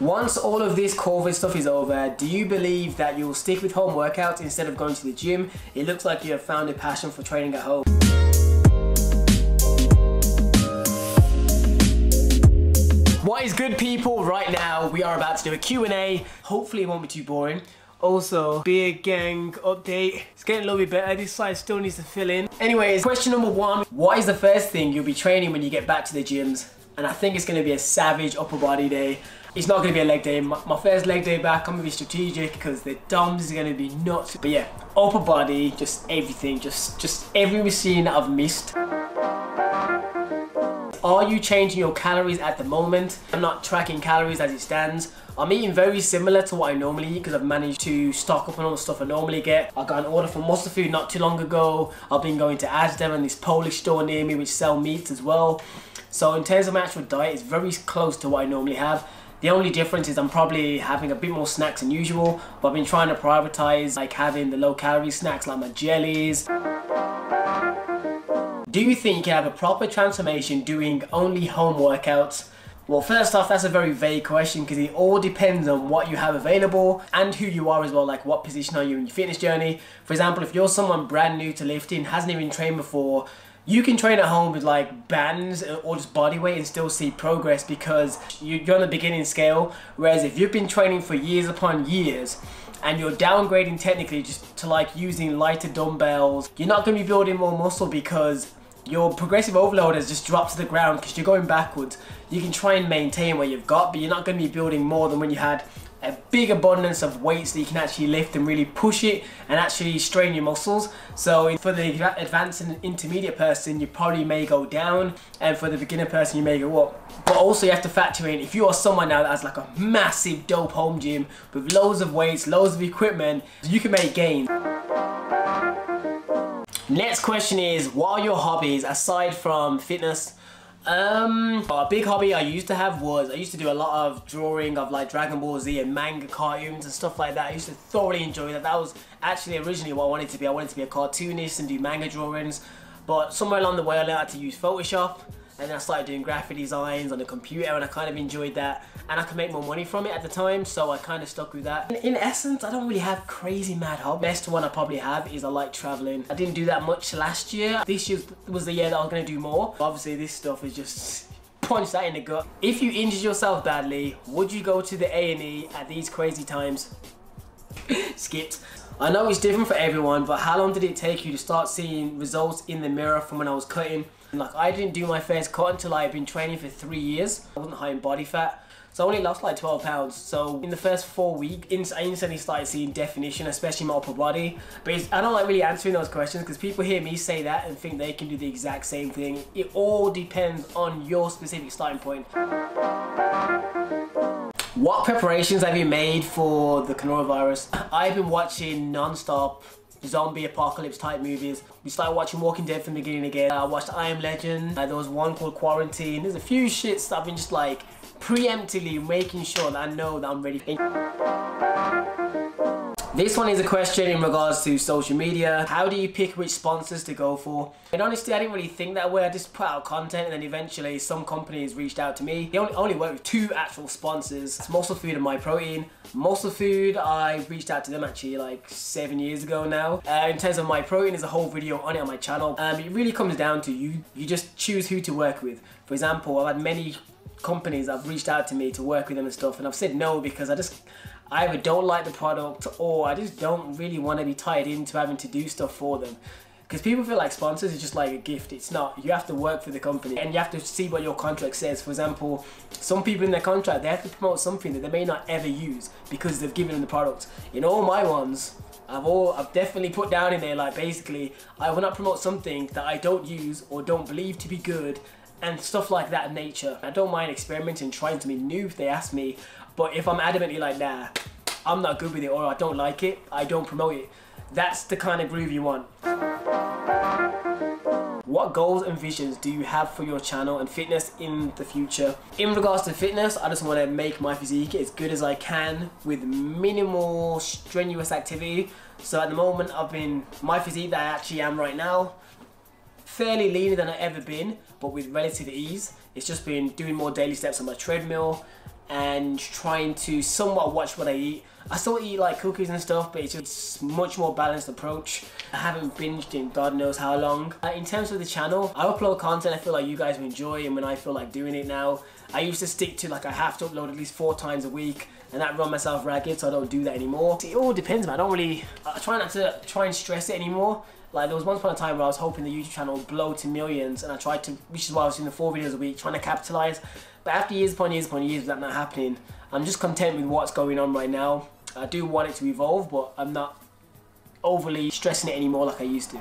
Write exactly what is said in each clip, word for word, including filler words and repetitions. Once all of this COVID stuff is over, do you believe that you'll stick with home workouts instead of going to the gym? It looks like you have found a passion for training at home. What is good, people? Right now we are about to do a Q and A. Hopefully it won't be too boring. Also, beer gang update. It's getting a little bit better. This side still needs to fill in. Anyways, question number one. What is the first thing you'll be training when you get back to the gyms? And I think it's going to be a savage upper body day. It's not going to be a leg day. My, my first leg day back, I'm going to be strategic because the D O M S is going to be nuts. But yeah, upper body, just everything. Just, just every routine I've missed. Are you changing your calories at the moment? I'm not tracking calories as it stands. I'm eating very similar to what I normally eat because I've managed to stock up on all the stuff I normally get. I got an order from Muscle Food not too long ago. I've been going to Asda and this Polish store near me which sell meats as well. So in terms of my actual diet, it's very close to what I normally have. The only difference is I'm probably having a bit more snacks than usual, but I've been trying to prioritize like having the low calorie snacks like my jellies. Do you think you can have a proper transformation doing only home workouts? Well, first off, that's a very vague question because it all depends on what you have available and who you are as well, like what position are you in your fitness journey. For example, if you're someone brand new to lifting, hasn't even trained before, you can train at home with like bands or just body weight and still see progress because you're on the beginning scale. Whereas if you've been training for years upon years, and you're downgrading technically just to like using lighter dumbbells, you're not going to be building more muscle because your progressive overload has just dropped to the ground because you're going backwards. You can try and maintain what you've got, but you're not going to be building more than when you had a big abundance of weights that you can actually lift and really push it and actually strain your muscles. So for the advanced and intermediate person, you probably may go down, and for the beginner person, you may go up. But also you have to factor in, if you are someone now that has like a massive dope home gym with loads of weights, loads of equipment, you can make gains. Next question is, what are your hobbies aside from fitness? Um, a big hobby I used to have was, I used to do a lot of drawing of like Dragon Ball Z and manga cartoons and stuff like that. I used to thoroughly enjoy that. That was actually originally what I wanted to be. I wanted to be a cartoonist and do manga drawings. But somewhere along the way I learned how to use Photoshop. And then I started doing graphic designs on the computer and I kind of enjoyed that. And I could make more money from it at the time, so I kind of stuck with that. In, in essence, I don't really have crazy mad hobbies. Best one I probably have is I like traveling. I didn't do that much last year. This year was the year that I'm going to do more. Obviously this stuff is just punch that in the gut. If you injured yourself badly, would you go to the A and E at these crazy times? Skipped. I know it's different for everyone, but how long did it take you to start seeing results in the mirror from when I was cutting? Like, I didn't do my first cut until I had been training for three years. I wasn't high in body fat, so I only lost like twelve pounds. So in the first four weeks, I instantly started seeing definition, especially my upper body. But it's, I don't like really answering those questions because people hear me say that and think they can do the exact same thing. It all depends on your specific starting point. What preparations have you made for the coronavirus? I've been watching non-stop zombie apocalypse type movies. We started watching Walking Dead from the beginning again. I watched I Am Legend. Uh, there was one called Quarantine. There's a few shits that I've been just like preemptively making sure that I know that I'm ready. This one is a question in regards to social media. How do you pick which sponsors to go for? And honestly, I didn't really think that way. I just put out content and then eventually some companies reached out to me. They only, only work with two actual sponsors. It's Muscle Food and MyProtein. Muscle Food, I reached out to them actually like seven years ago now. Uh, in terms of MyProtein, there's a whole video on it on my channel. Um, it really comes down to you. You just choose who to work with. For example, I've had many companies that have reached out to me to work with them and stuff, and I've said no because I just... I either don't like the product or I just don't really want to be tied into having to do stuff for them. Because people feel like sponsors is just like a gift. It's not. You have to work for the company and you have to see what your contract says. For example, some people in their contract, they have to promote something that they may not ever use because they've given them the product. In all my ones, I've, all, I've definitely put down in there like basically I will not promote something that I don't use or don't believe to be good and stuff like that in nature. I don't mind experimenting, trying to be new if they ask me. But if I'm adamantly like, nah, I'm not good with it or I don't like it, I don't promote it. That's the kind of groove you want. What goals and visions do you have for your channel and fitness in the future? In regards to fitness, I just want to make my physique as good as I can with minimal strenuous activity. So at the moment, I've been, my physique that I actually am right now, fairly leaner than I've ever been, but with relative ease. It's just been doing more daily steps on my treadmill, and trying to somewhat watch what I eat. I still eat like cookies and stuff, but it's just a much more balanced approach. I haven't binged in God knows how long. Uh, in terms of the channel, I upload content I feel like you guys will enjoy, and when I feel like doing it now. I used to stick to like I have to upload at least four times a week, and that run myself ragged, so I don't do that anymore. It all depends, man. I don't really, I try not to try and stress it anymore. Like there was once upon a time where I was hoping the YouTube channel would blow to millions, and I tried to, which is why I was doing the four videos a week, trying to capitalize. But after years upon years upon years of that not happening, I'm just content with what's going on right now. I do want it to evolve, but I'm not overly stressing it anymore like I used to.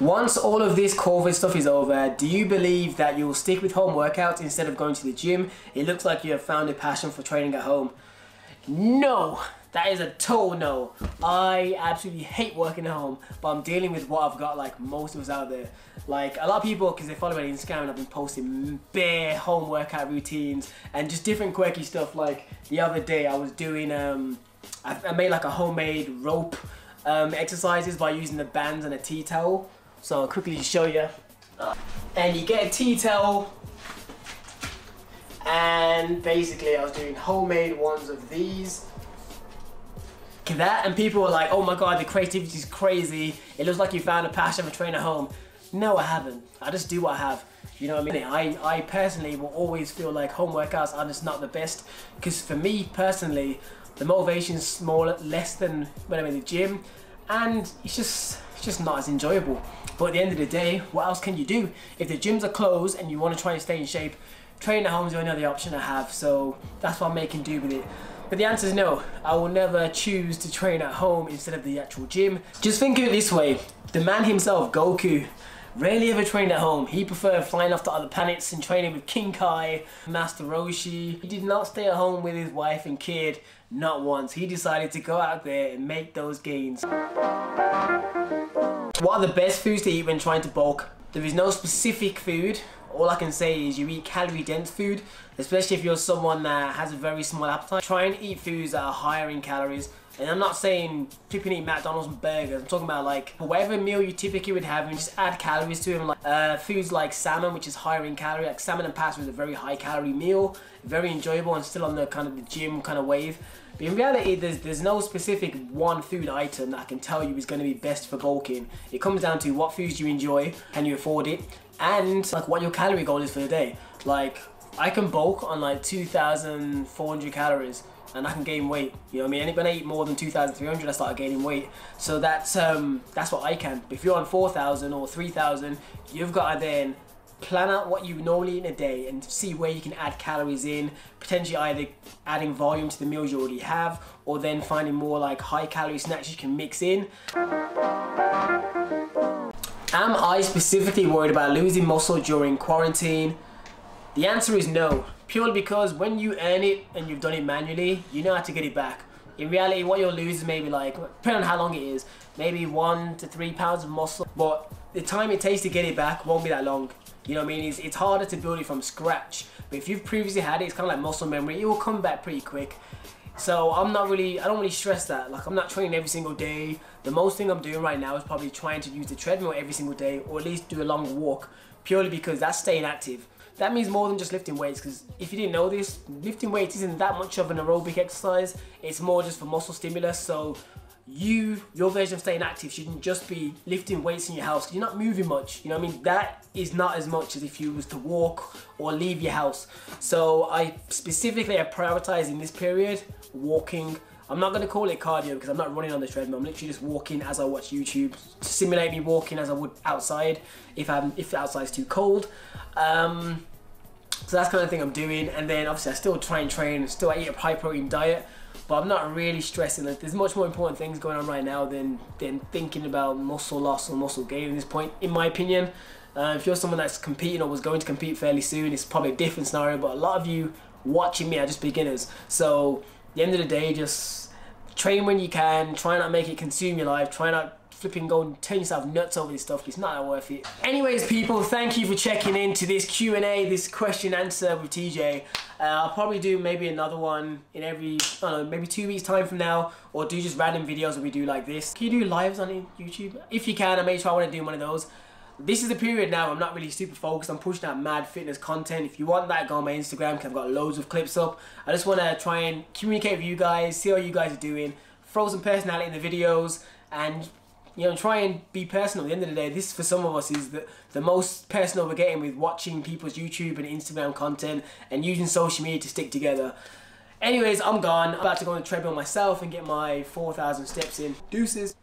Once all of this COVID stuff is over, do you believe that you'll stick with home workouts instead of going to the gym? It looks like you have found a passion for training at home. No! That is a total no. I absolutely hate working at home, but I'm dealing with what I've got like most of us out there. Like a lot of people, because they follow me on Instagram, and I've been posting bare home workout routines and just different quirky stuff. Like the other day I was doing, um, I, I made like a homemade rope um, exercises by using the bands and a tea towel. So I'll quickly show you. And you get a tea towel, and basically I was doing homemade ones of these. That, and people were like, oh my god, the creativity is crazy, it looks like you found a passion for training at home. No, I haven't. I just do what I have, you know what I mean? I, I personally will always feel like home workouts are just not the best, because for me personally, the motivation is smaller, less than when I'm in the gym, and it's just, it's just not as enjoyable. But at the end of the day, what else can you do? If the gyms are closed and you want to try and stay in shape, training at home is the only other option I have, so that's what I'm making do with it. But the answer is no. I will never choose to train at home instead of the actual gym. Just think of it this way. The man himself, Goku, rarely ever trained at home. He preferred flying off to other planets and training with King Kai, Master Roshi. He did not stay at home with his wife and kid, not once. He decided to go out there and make those gains. What are the best foods to eat when trying to bulk? There is no specific food. All I can say is you eat calorie dense food, especially if you're someone that has a very small appetite. Try and eat foods that are higher in calories. And I'm not saying people eat McDonald's and burgers. I'm talking about like whatever meal you typically would have and just add calories to them. Like uh, foods like salmon, which is higher in calorie. Like salmon and pasta is a very high calorie meal, very enjoyable and still on the kind of the gym kind of wave. But in reality, there's there's no specific one food item that I can tell you is going to be best for bulking. It comes down to what foods you enjoy, can you afford it, and like what your calorie goal is for the day. Like I can bulk on like two thousand four hundred calories. And I can gain weight, you know what I mean? When I eat more than two thousand three hundred, I start gaining weight. So that's um, that's what I can. If you're on four thousand or three thousand, you've got to then plan out what you normally eat in a day and see where you can add calories in, potentially either adding volume to the meals you already have or then finding more like high calorie snacks you can mix in. Am I specifically worried about losing muscle during quarantine? The answer is no. Purely because when you earn it and you've done it manually, you know how to get it back. In reality, what you'll lose is maybe like, depending on how long it is, maybe one to three pounds of muscle. But the time it takes to get it back won't be that long. You know what I mean? It's, it's harder to build it from scratch. But if you've previously had it, it's kind of like muscle memory. It will come back pretty quick. So I'm not really, I don't really stress that. Like I'm not training every single day. The most thing I'm doing right now is probably trying to use the treadmill every single day or at least do a long walk, purely because that's staying active. That means more than just lifting weights, because if you didn't know this, lifting weights isn't that much of an aerobic exercise. It's more just for muscle stimulus. So you, your version of staying active shouldn't just be lifting weights in your house. You're not moving much, you know what I mean? That is not as much as if you was to walk or leave your house. So I specifically am prioritizing this period, walking. I'm not gonna call it cardio because I'm not running on the treadmill. I'm literally just walking as I watch YouTube to simulate me walking as I would outside if I'm if outside's too cold. Um, so that's the kind of thing I'm doing. And then obviously I still try and train, still I eat a high protein diet, but I'm not really stressing that. There's much more important things going on right now than than thinking about muscle loss or muscle gain at this point, in my opinion. Uh, if you're someone that's competing or was going to compete fairly soon, it's probably a different scenario, but a lot of you watching me are just beginners. So at the end of the day, just train when you can, try not to make it consume your life, try not flipping go and turn yourself nuts over this stuff. It's not that worth it. Anyways, people, thank you for checking in to this Q and A, this question answer with T J. Uh, I'll probably do maybe another one in every, I don't know, maybe two weeks time from now, or do just random videos that we do like this. Can you do lives on YouTube? If you can, I may try, I want to do one of those. this is the period now I'm not really super focused. I'm pushing out mad fitness content. If you want that, go on my Instagram because I've got loads of clips up. I just want to try and communicate with you guys, see how you guys are doing, throw some personality in the videos, and you know, try and be personal. At the end of the day, this for some of us is the, the most personal we're getting with watching people's YouTube and Instagram content and using social media to stick together. Anyways, I'm gone. I'm about to go on the treadmill myself and get my four thousand steps in. Deuces.